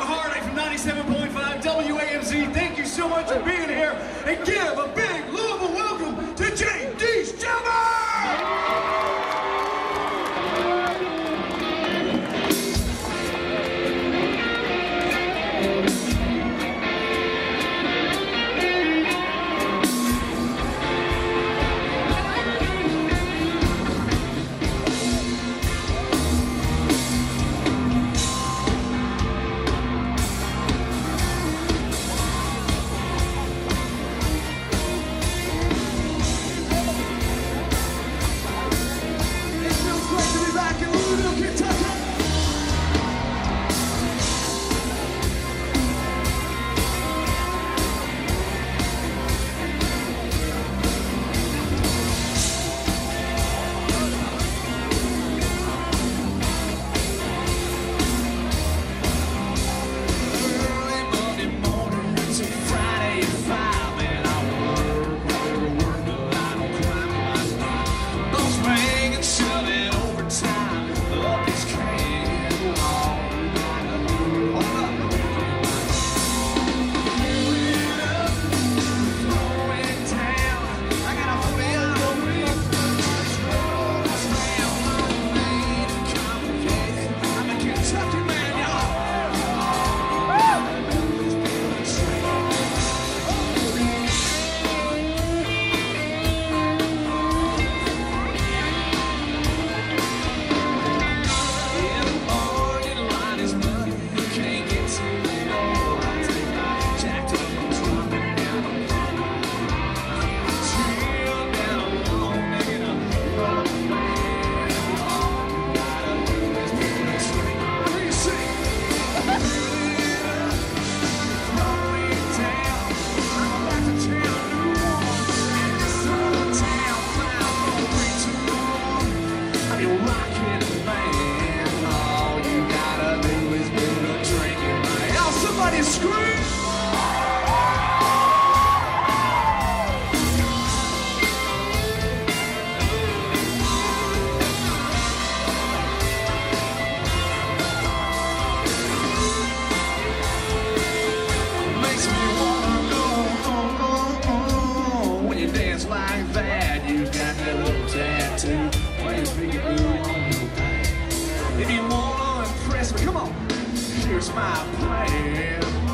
John Harding from 97.5 WAMZ. Thank you so much for being here, and give a big Louisville welcome to J.D. Shelburne! If you wanna impress me, come on, here's my plan.